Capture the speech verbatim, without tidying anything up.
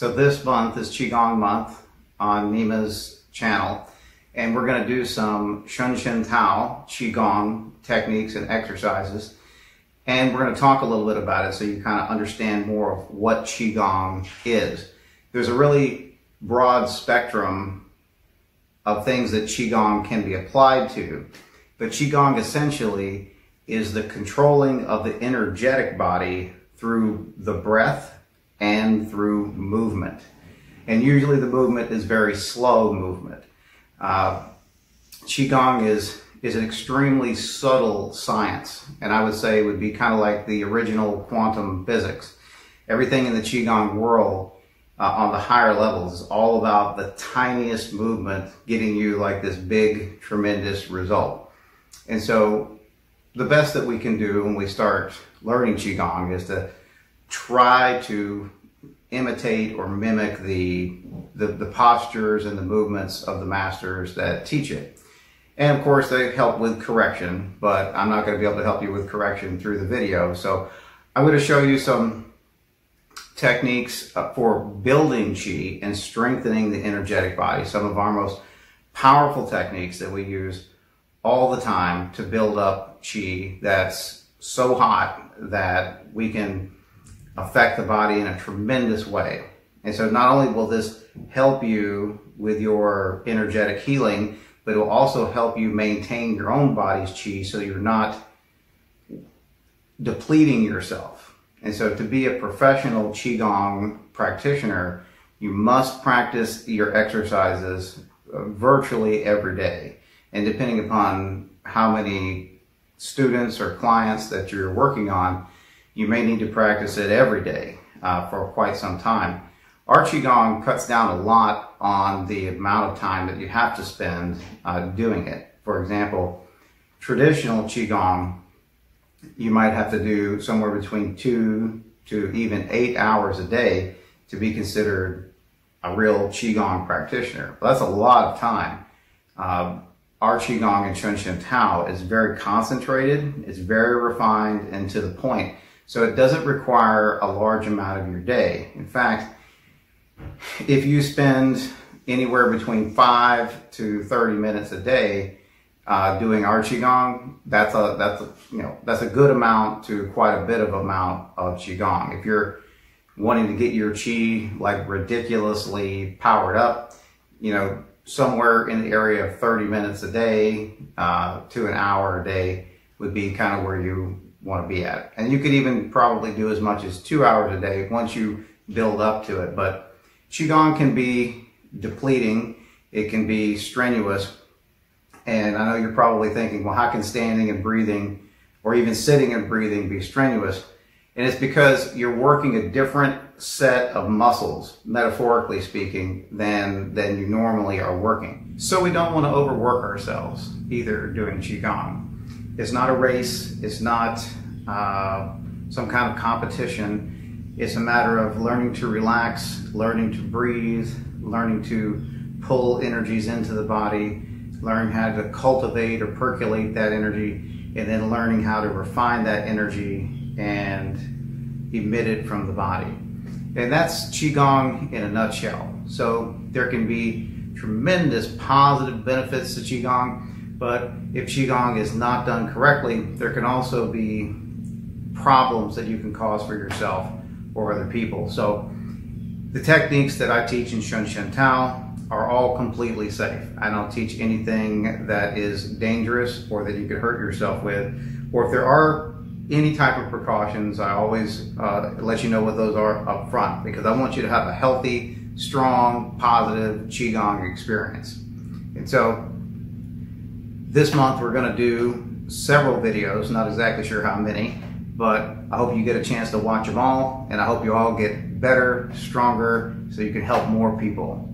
So this month is Qigong month on Nima's channel, and we're going to do some Chun Shen Tao Qigong techniques and exercises, and we're going to talk a little bit about it so you kind of understand more of what Qigong is. There's a really broad spectrum of things that Qigong can be applied to, but Qigong essentially is the controlling of the energetic body through the breath and through movement. And usually the movement is very slow movement. Uh, Qigong is, is an extremely subtle science, and I would say it would be kind of like the original quantum physics. Everything in the Qigong world uh, on the higher levels is all about the tiniest movement getting you like this big, tremendous result. And so the best that we can do when we start learning Qigong is to try to imitate or mimic the, the the postures and the movements of the masters that teach it. And of course they help with correction, but I'm not going to be able to help you with correction through the video. So I'm going to show you some techniques for building Qi and strengthening the energetic body. Some of our most powerful techniques that we use all the time to build up Qi that's so hot that we can affect the body in a tremendous way. And so not only will this help you with your energetic healing, but it will also help you maintain your own body's Qi so you're not depleting yourself. And so to be a professional Qigong practitioner, you must practice your exercises virtually every day. And depending upon how many students or clients that you're working on, you may need to practice it every day uh, for quite some time. Our Qigong cuts down a lot on the amount of time that you have to spend uh, doing it. For example, traditional Qigong, you might have to do somewhere between two to even eight hours a day to be considered a real Qigong practitioner. But that's a lot of time. Uh, Our Qigong and Chun Shen Tao is very concentrated, it's very refined and to the point. So it doesn't require a large amount of your day. In fact, if you spend anywhere between five to thirty minutes a day uh, doing our Qigong, that's a, that's, a, you know, that's a good amount to quite a bit of amount of Qigong. If you're wanting to get your Qi like ridiculously powered up, you know, somewhere in the area of thirty minutes a day uh, to an hour a day would be kind of where you want to be at. And you could even probably do as much as two hours a day once you build up to it. But Qigong can be depleting. It can be strenuous. And I know you're probably thinking, well, how can standing and breathing or even sitting and breathing be strenuous? And it's because you're working a different set of muscles, metaphorically speaking, than, than you normally are working. So we don't want to overwork ourselves either doing Qigong. It's not a race. It's not uh, some kind of competition. It's a matter of learning to relax, learning to breathe, learning to pull energies into the body, learning how to cultivate or percolate that energy, and then learning how to refine that energy and emit it from the body. And that's Qigong in a nutshell. So there can be tremendous positive benefits to Qigong, but if Qigong is not done correctly, there can also be problems that you can cause for yourself or other people. So the techniques that I teach in Chun Shen Tao are all completely safe. I don't teach anything that is dangerous or that you could hurt yourself with, or if there are any type of precautions, I always uh, let you know what those are up front, because I want you to have a healthy, strong, positive Qigong experience. And so this month we're going to do several videos, not exactly sure how many, but I hope you get a chance to watch them all, and I hope you all get better, stronger, so you can help more people.